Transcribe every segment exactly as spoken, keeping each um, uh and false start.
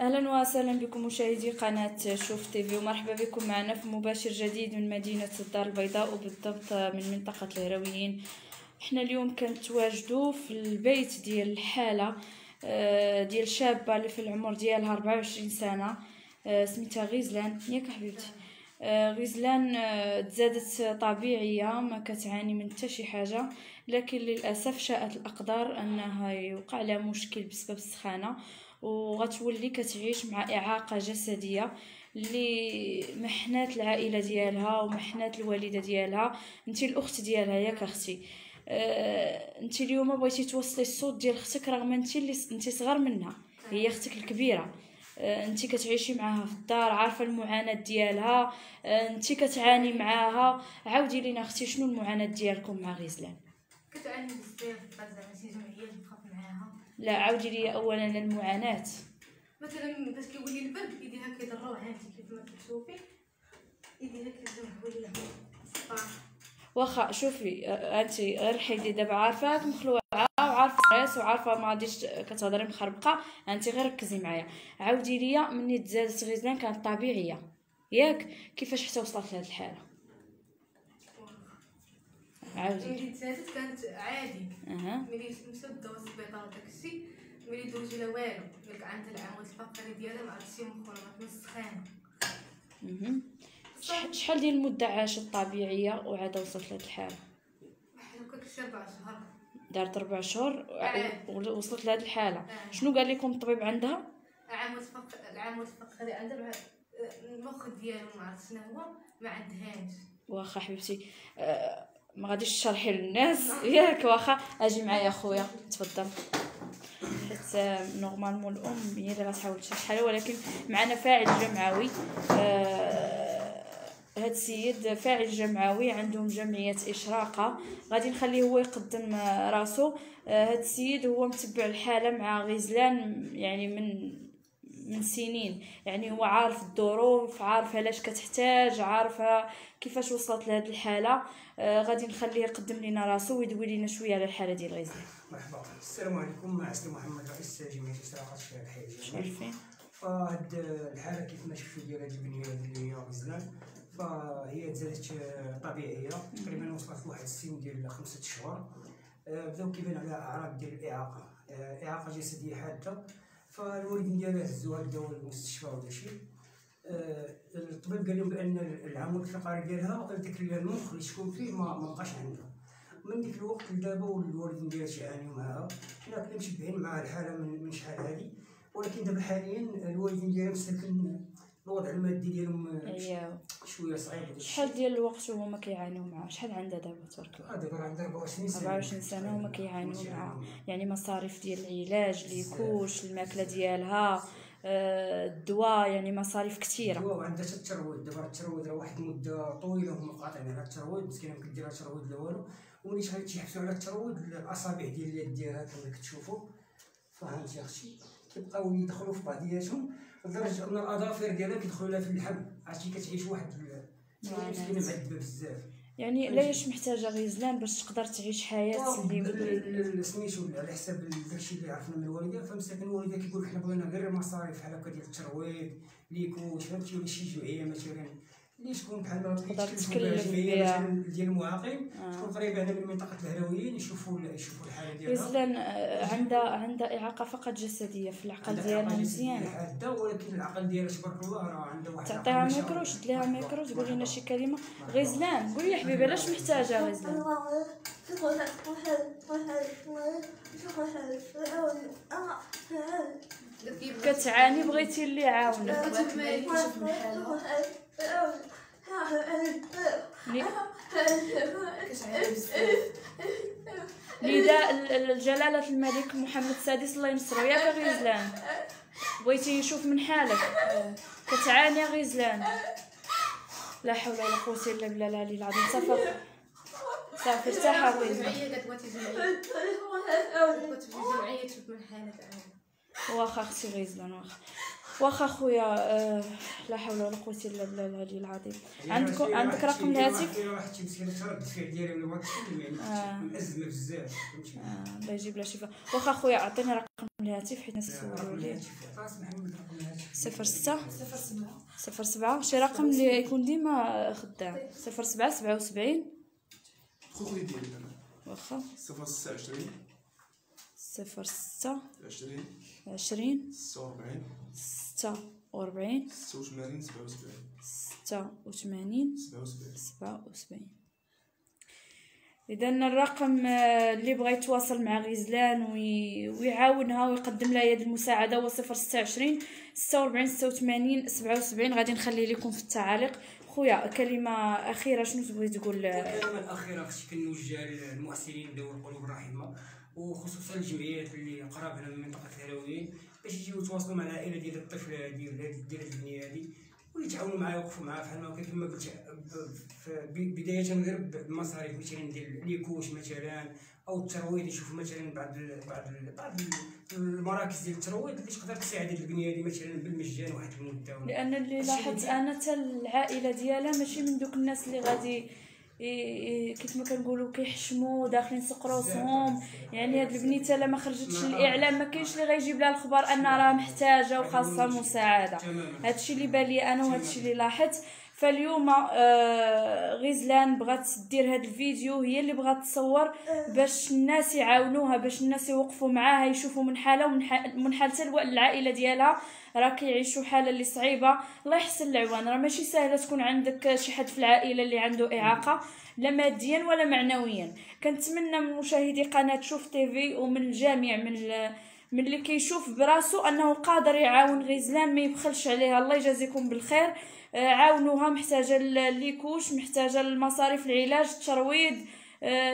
اهلا وسهلا بكم مشاهدي قناه شوف تيفي، ومرحبا بكم معنا في مباشر جديد من مدينه الدار البيضاء وبالضبط من منطقه الهرويين. احنا اليوم كنتواجدوا في البيت ديال الحاله ديال شابه اللي في العمر ديالها أربعة وعشرين سنه، سميتها غزلان. ياك حبيبتي غزلان تزادت طبيعيه، ما كتعاني من حتى شي حاجه، لكن للاسف شاءت الاقدار انها يوقع لها مشكل بسبب السخانه وغتولي كتعيش مع اعاقه جسديه اللي محنات العائله ديالها ومحنات الوالده ديالها. انت الاخت ديالها ياك اختي، أه انت اليوم بغيتي توصلي الصوت ديال اختك رغم انت اللي انت صغر منها، هي اختك الكبيره. انت كتعيشي معاها في الدار، عارفه المعاناه ديالها، انت كتعاني معاها. عاودي لينا اختي شنو المعاناه ديالكم مع غزلان؟ كتعاني بزاف، زعما شي جمعيه اللي بقات معاها. لا عاودي لي اولا المعاناه، مثلا باش كيولي البرد يديها كيضروا عانتي كيف ما كتشوفي يديها كتزول لها الصباح. واخا شوفي انت غير حيدي دابا، عارفاك مخلوعه وعارفه الناس وعارفه ما غاديش كتهضري مخربقه، انت غير ركزي معايا. عاودي ليا مني تزادت غزلان كانت طبيعيه ياك، كيفاش حتى وصلت لهاد الحاله؟ عاودي. ملي تزادت كانت عادي، اها ملي مسده والسبيطار وداكشي، ملي دوزو لا والو، قالك عندها العمود الفقري ديالها ما عرفتش مخربقه من السخانه. اها شحال ديال المده عاشت طبيعيه وعاد وصلت لهاد الحاله؟ واحد هكاك شي ربع شهر، دارت ربع شهور ووصلت لهاد الحاله. شنو قال لكم الطبيب عندها؟ العمود الفقري، العمود الفقري عندها المخ ديالو ما عرفت شنو هو ما عندهاش. واخا حبيبتي أه ما غاديش تشرحي للناس ياك، واخا اجي معايا خويا تفضل، حيت نورمالمون الام هي اللي غتحاول تشرح الحاله، ولكن معنا فاعل جمعوي. أه هاد السيد فاعل جمعوي عندهم جمعيه إشراقة، غادي نخليه هو يقدم راسو. هاد السيد هو متبع الحاله مع غزلان يعني من من سنين، يعني هو عارف الظروف، عارف علاش كتحتاج، عارفها كيفاش وصلت لهاد الحاله. آه غادي نخليه يقدم لنا راسو ويدوي لنا شويه على الحاله ديال غزلان. مرحبا، السلام عليكم، مع سي محمد رئيس جمعيه إشراقة في الحي الجميل. فهاد الحاله كيف ما شفتوا ديال هاد البنيه اللي هي غزلان، فهي تزادت طبيعيه تقريبا وصلت لواحد السن ديال خمسة اشهر، بداو كيبان عليها اعراض ديال الاعاقه، اعاقه جسديه حاده. فالوالدين ديالها هزوها لداو المستشفى وداكشي، الطبيب قال لهم بان العمود الفقري ديالها داك المخ اللي شكون فيه ما بقاش عندها. من ديك الوقت لدابا والوالدين ديالها تعانيو معاها، حنا كنا مشبعين معاها الحاله من شحال هادي، ولكن دابا حاليا الوالدين ديالها مساكن الوضع المادي ديالهم شويه صعيب. شحال ديال الوقت وهما كيعانيو معاه؟ شحال عندها دابا تبارك الله؟ دابا عندها أربعة وعشرين سنه، أربعة وعشرين سنه وهما كيعانيو معاه، يعني مصاريف ديال العلاج ليكوش الماكله ديالها الدواء، يعني مصاريف كثيره. الدواء وعندها حتى الترويض، دابا الترويض راه واحد المده طويله وهما قاطعين على الترويض، مسكينه ما كديرها ترويض لا والو، وملي شحال تيحبسوا على الترويض الاصابع ديال اليد ديالها كما كتشوفوا فهمتي اختي، كيبقاو يدخلوا في بعضياتهم لدرجه ان الاظافر ديالها كيدخلوا لها في اللحم. عرفتي كتعيش واحد المشكله معذبه بزاف، يعني علاش محتاجه غزلان باش تقدر تعيش حياه اللي سميتو على حساب داكشي اللي عرفنا من الوالده. فمساكن الوالده كيقول حنا بغينا غير المصاريف بحال هكا ديال الترويض ليكوش فهمتي، ولا شي جمعيه مثلا اللي تكون بحال تقدر تكلف بها ديال المعاقين، تكون قريبه هنا من منطقه الهرويين يشوفوا يشوفوا الحاله ديالها. غزلان عندها عندها اعاقه فقط جسديه، في العقل ديالها مزيانه حاده، ولكن العقل ديالها تبارك الله راه عنده واحد. تعطيها ميكرو، شد لها ميكرو تقول لنا شي كلمه. غزلان قولي يا حبيبي علاش محتاجه غزلان؟ كتعاني بغيتي اللي يعاونك، لذا الجلالة الملك محمد السادس الله ينصرو ياك غزلان، بغيتي يشوف من حالك، كتعاني غزلان. لا حول ولا قوة إلا بالله العلي العظيم. صافي صافي ارتاحي غزلان، واخا اختي غزلان واخا. واخا خويا لا حول ولا قوه الا بالله العلي العظيم. عندك عندك رقم الهاتف؟ واحد مسكينه تردت فيه ديالي ولا واحد مأزمه بزاف فهمتي. اه الله يجيب لها شفاء. واخا خويا عطيني رقم الهاتف حيت نسولو ليه. صفر ستة صفر سبعة شي رقم اللي يكون ديما خدام. صفر سبعة سبعة وسبعين خويا ديالي واخا صفر ستة عشرين صفر ستة عشرين عشرين ستة وأربعين ستة وأربعين ستة وثمانين سبعة وسبعين ستة وثمانين سبعة وسبعين. إذا الرقم اللي بغى يتواصل مع غزلان ويعاونها ويقدم لها يد المساعدة هو صفر ستة عشرين ستة وأربعين ستة وثمانين سبعة وسبعين. غادي نخلي لكم في التعاليق. خويا كلمه اخيره شنو تبغي تقول؟ الكلمه الاخيره اختي كنوجه للمؤثرين ذوي القلوب الرحمه وخصوصا الجمعيات اللي قراب هنا من منطقه الهلاويين باش يجيو يتواصلوا مع العائله ديال الطفل ديال ديال البنيه هذه ويتعاونوا معاه ويوقفوا معاه بحال ما كما قلت بدايه غير بمصاريف مثلا ديال لي كوش مثلا او الترويض. يشوفوا مثلا بعض ال بعض ال بعض المراكز ديال الترويض اللي تقدر تساعد البنيه هذه مثلا بالمجان واحد المده. لان اللي لاحظت انا حتى العائله ديالها ماشي من دوك الناس اللي غادي كيف ما كنقولوا كيحشموا داخلين سوق راسهم. يعني هاد البنيته لا ما خرجتش للاعلام ما كاينش اللي غيجيب لها الخبر ان راه محتاجه وخاصه المساعده. هادشي اللي بان لي انا وهادشي اللي لاحظت. فاليوم غزلان بغات دير هاد الفيديو، هي اللي بغات تصور باش الناس يعاونوها، باش الناس يوقفوا معاها، يشوفوا من حالها ومن حالة العائله ديالها راه كيعيشوا حاله اللي صعيبه. الله يحسن العوان، راه ماشي ساهله تكون عندك شي حد في العائله اللي عنده اعاقه لا ماديا ولا معنويا. كنتمنى من مشاهدي قناه شوف تيفي ومن الجميع من من اللي كيشوف براسو انه قادر يعاون غزلان ما يبخلش عليها. الله يجازيكم بالخير، عاونوها، محتاجه ليكوش، محتاجه لمصاريف العلاج، الترويض،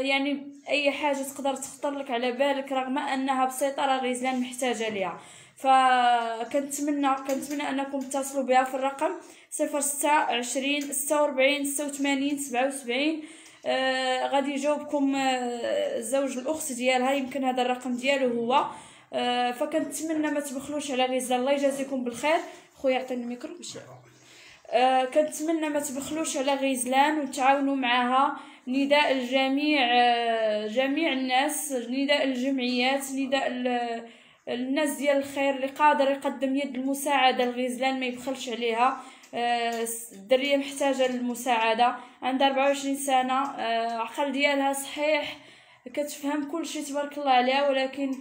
يعني اي حاجه تقدر تخطر لك على بالك رغم انها بسيطه راه غزلان محتاجه ليها. فكنتمنى كنتمنى انكم تتصلوا بها في الرقم صفر ستة عشرين ستة وأربعين ستة وثمانين سبعة وسبعين. آه غادي يجاوبكم آه زوج الاخت ديالها، يمكن هذا الرقم ديالو هو. آه فكنتمنى ما تبخلوش على غزال. الله يجازيكم بالخير. خويا عطيني الميكرو باش آه كنتمنى ما تبخلوش على غزلان وتعاونوا معها. نداء الجميع، آه جميع الناس، نداء الجمعيات، نداء الناس ديال الخير اللي قادر يقدم يد المساعده لغزلان ما يبخلش عليها. الدريه محتاجه للمساعده، عندها أربعة وعشرين سنه، العقل ديالها صحيح، كتفهم كل شيء تبارك الله عليها، ولكن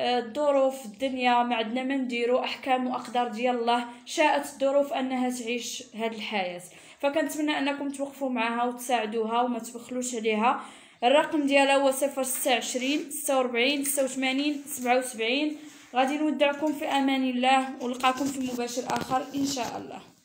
الظروف الدنيا ما عندنا ما نديرو، احكام واقدار ديال الله، شاءت الظروف انها تعيش هاد الحياه. فكنتمنى انكم توقفوا معها وتساعدوها وما تبخلوش عليها. الرقم ديالها هو صفر ستة عشرين ستة وأربعين ستة وثمانين سبعة وسبعين. غادي نودعكم في امان الله ونلقاكم في مباشر اخر ان شاء الله.